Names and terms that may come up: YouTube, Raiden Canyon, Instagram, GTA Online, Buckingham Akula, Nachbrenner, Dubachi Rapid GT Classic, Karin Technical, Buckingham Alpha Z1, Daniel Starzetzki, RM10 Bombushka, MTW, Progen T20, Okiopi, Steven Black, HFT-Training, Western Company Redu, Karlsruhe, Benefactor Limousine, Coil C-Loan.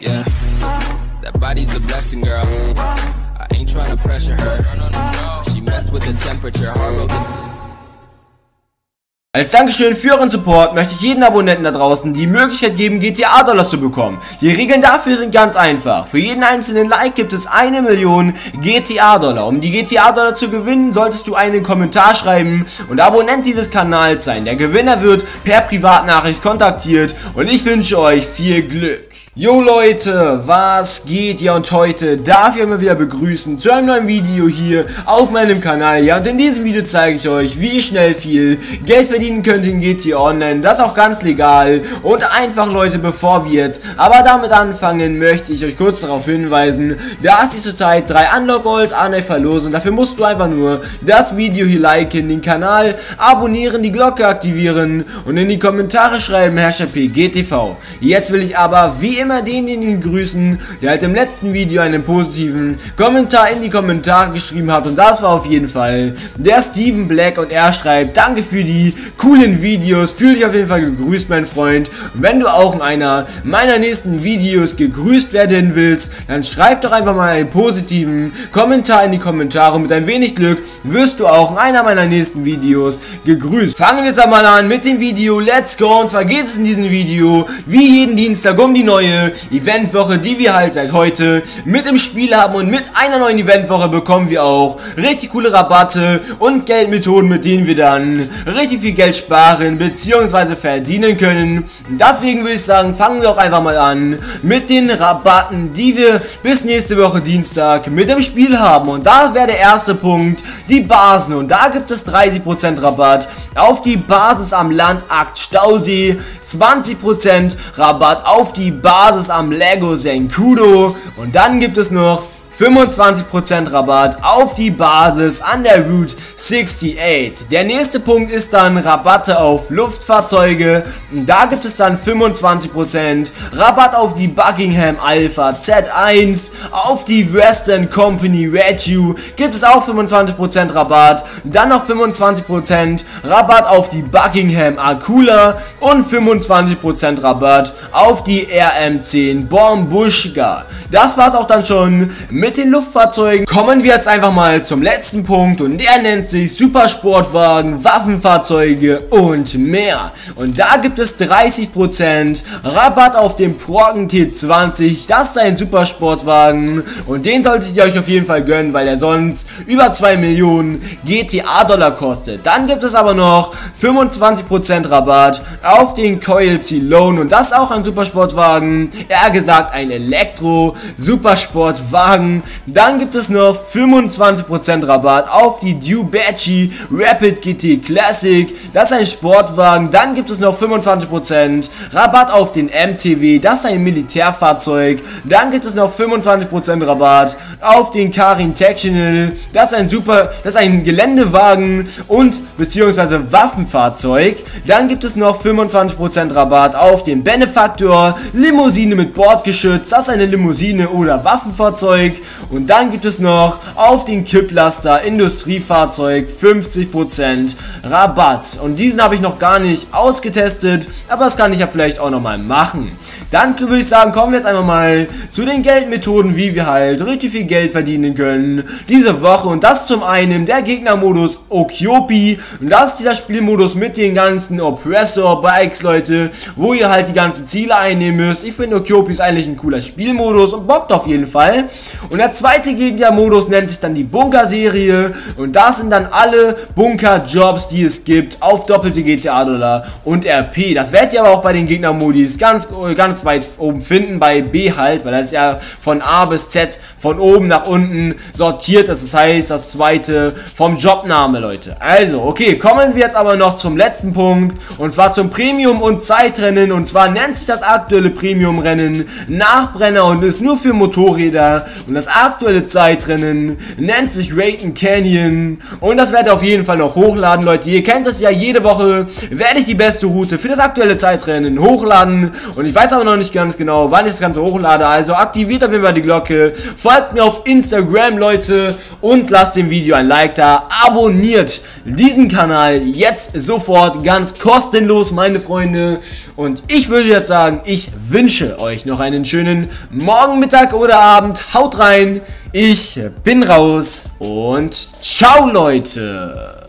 Yeah, that body's a blessing, girl. I ain't trying to pressure her. She messed with the temperature. Als Dankeschön für euren Support möchte ich jedem Abonnenten da draußen die Möglichkeit geben, GTA-Dollars zu bekommen. Die Regeln dafür sind ganz einfach. Für jeden einzelnen Like gibt es 1 Million GTA-Dollar. Um die GTA-Dollar zu gewinnen, solltest du einen Kommentar schreiben und Abonnent dieses Kanals sein. Der Gewinner wird per Privatnachricht kontaktiert und ich wünsche euch viel Glück. Yo Leute, was geht? Ja, und heute darf ich euch mal wieder begrüßen zu einem neuen Video hier auf meinem Kanal. Ja, und in diesem Video zeige ich euch, wie ihr schnell viel Geld verdienen könnt in GTA Online. Das auch ganz legal und einfach, Leute. Bevor wir jetzt aber damit anfangen, möchte ich euch kurz darauf hinweisen, dass ich zurzeit 3 Unlock Goals an euch verlose. Und dafür musst du einfach nur das Video hier liken, den Kanal abonnieren, die Glocke aktivieren und in die Kommentare schreiben #PGTV. Jetzt will ich aber, wie immer, denjenigen grüßen, der halt im letzten Video einen positiven Kommentar in die Kommentare geschrieben hat, und das war auf jeden Fall der Steven Black, und er schreibt: Danke für die coolen Videos, fühl dich auf jeden Fall gegrüßt, mein Freund. Und wenn du auch in einer meiner nächsten Videos gegrüßt werden willst, dann schreib doch einfach mal einen positiven Kommentar in die Kommentare. Mit ein wenig Glück wirst du auch in einer meiner nächsten Videos gegrüßt. Fangen wir jetzt einmal an mit dem Video, let's go. Und zwar geht es in diesem Video wie jeden Dienstag um die neue Eventwoche, die wir halt seit heute mit im Spiel haben, und mit einer neuen Eventwoche bekommen wir auch richtig coole Rabatte und Geldmethoden, mit denen wir dann richtig viel Geld sparen bzw. verdienen können. Deswegen würde ich sagen, fangen wir auch einfach mal an mit den Rabatten, die wir bis nächste Woche Dienstag mit im Spiel haben, und da wäre der erste Punkt die Basen, und da gibt es 30% Rabatt auf die Basis am Landakt Stausee, 20% Rabatt auf die Basis am Lego Senkudo, und dann gibt es noch 25% Rabatt auf die Basis an der Route 68. Der nächste Punkt ist dann Rabatte auf Luftfahrzeuge. Da gibt es dann 25% Rabatt auf die Buckingham Alpha Z1. Auf die Western Company Redu gibt es auch 25% Rabatt. Dann noch 25% Rabatt auf die Buckingham Akula und 25% Rabatt auf die RM10 Bombushka. Das war's auch dann schon mit den Luftfahrzeugen. Kommen wir jetzt einfach mal zum letzten Punkt, und der nennt sich Supersportwagen, Waffenfahrzeuge und mehr. Und da gibt es 30% Rabatt auf den Progen T20. Das ist ein Supersportwagen, und den solltet ihr euch auf jeden Fall gönnen, weil er sonst über 2 Millionen GTA-Dollar kostet. Dann gibt es aber noch 25% Rabatt auf den Coil C-Loan, und das ist auch ein Supersportwagen, eher gesagt ein Elektro-Supersportwagen. Dann gibt es noch 25% Rabatt auf die Dubachi Rapid GT Classic. Das ist ein Sportwagen. Dann gibt es noch 25% Rabatt auf den MTW. Das ist ein Militärfahrzeug. Dann gibt es noch 25% Rabatt auf den Karin Technical. Das ist ein Geländewagen und beziehungsweise Waffenfahrzeug. Dann gibt es noch 25% Rabatt auf den Benefactor Limousine mit Bordgeschütz. Das ist eine Limousine oder Waffenfahrzeug. Und dann gibt es noch auf den Kipplaster Industriefahrzeug 50% Rabatt. Und diesen habe ich noch gar nicht ausgetestet, aber das kann ich ja vielleicht auch nochmal machen. Dann würde ich sagen, kommen wir jetzt einfach mal zu den Geldmethoden, wie wir halt richtig viel Geld verdienen können diese Woche. Und das zum einen der Gegnermodus Okiopi. Und das ist dieser Spielmodus mit den ganzen Oppressor-Bikes, Leute, wo ihr halt die ganzen Ziele einnehmen müsst. Ich finde, Okiopi ist eigentlich ein cooler Spielmodus und bockt auf jeden Fall. Und der zweite Gegnermodus nennt sich dann die Bunker-Serie, und das sind dann alle Bunker-Jobs, die es gibt, auf doppelte GTA-Dollar und RP. Das werdet ihr aber auch bei den Gegnermodis ganz weit oben finden, bei B halt, weil das ist ja von A bis Z von oben nach unten sortiert. Das heißt, das zweite vom Jobname, Leute. Also, okay, kommen wir jetzt aber noch zum letzten Punkt, und zwar zum Premium- und Zeitrennen, und zwar nennt sich das aktuelle Premium-Rennen Nachbrenner und ist nur für Motorräder. Und das aktuelle Zeitrennen nennt sich Raiden Canyon, und das werde ich auf jeden Fall noch hochladen, Leute. Ihr kennt das ja, jede Woche werde ich die beste Route für das aktuelle Zeitrennen hochladen, und ich weiß auch man noch nicht ganz genau, wann ich das Ganze hochlade. Also aktiviert auf jeden Fall die Glocke, folgt mir auf Instagram, Leute, und lasst dem Video ein Like da. Abonniert diesen Kanal jetzt sofort, ganz kostenlos, meine Freunde. Und ich würde jetzt sagen, ich wünsche euch noch einen schönen Morgen, Mittag oder Abend. Haut rein, ich bin raus und ciao, Leute.